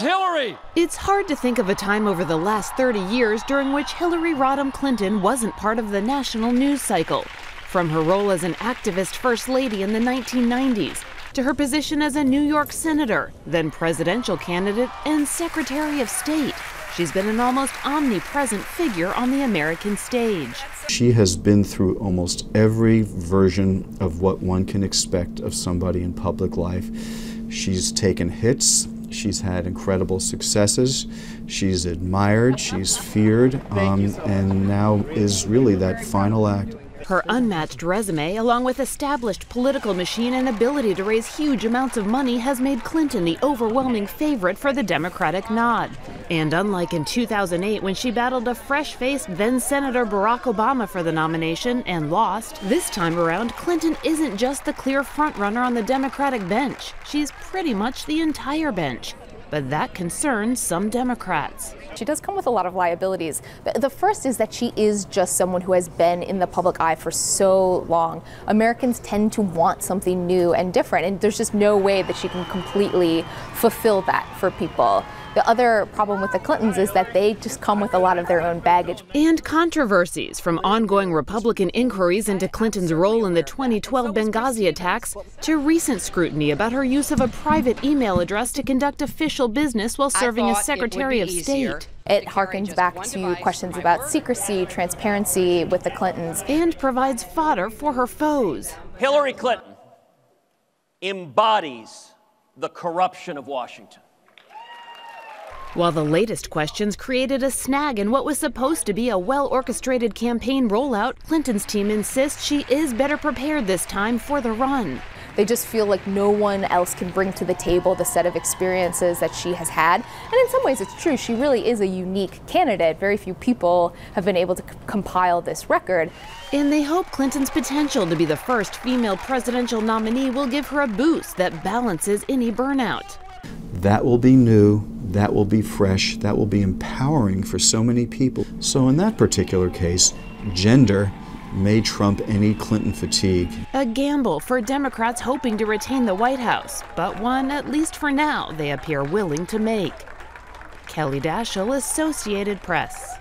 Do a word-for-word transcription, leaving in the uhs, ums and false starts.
Hillary. It's hard to think of a time over the last thirty years during which Hillary Rodham Clinton wasn't part of the national news cycle. From her role as an activist first lady in the nineteen nineties, to her position as a New York senator, then presidential candidate and Secretary of State, she's been an almost omnipresent figure on the American stage. She has been through almost every version of what one can expect of somebody in public life. She's taken hits. She's had incredible successes. She's admired, she's feared, um, and now is really that final act. Her unmatched resume, along with established political machine and ability to raise huge amounts of money, has made Clinton the overwhelming favorite for the Democratic nod. And unlike in two thousand eight, when she battled a fresh-faced then-Senator Barack Obama for the nomination and lost, this time around, Clinton isn't just the clear frontrunner on the Democratic bench. She's pretty much the entire bench. But that concerns some Democrats. She does come with a lot of liabilities. The first is that she is just someone who has been in the public eye for so long. Americans tend to want something new and different, and there's just no way that she can completely fulfill that for people. The other problem with the Clintons is that they just come with a lot of their own baggage. And controversies, from ongoing Republican inquiries into Clinton's role in the twenty twelve Benghazi attacks to recent scrutiny about her use of a private email address to conduct official business while serving as Secretary of State. It harkens back to questions about secrecy, transparency with the Clintons. And provides fodder for her foes. Hillary Clinton embodies the corruption of Washington. While the latest questions created a snag in what was supposed to be a well-orchestrated campaign rollout, Clinton's team insists she is better prepared this time for the run. They just feel like no one else can bring to the table the set of experiences that she has had. And in some ways it's true, she really is a unique candidate. Very few people have been able to compile this record. And they hope Clinton's potential to be the first female presidential nominee will give her a boost that balances any burnout. That will be new, that will be fresh, that will be empowering for so many people. So in that particular case, gender may trump any Clinton fatigue. A gamble for Democrats hoping to retain the White House, but one, at least for now, they appear willing to make. Kelly Dashiell, Associated Press.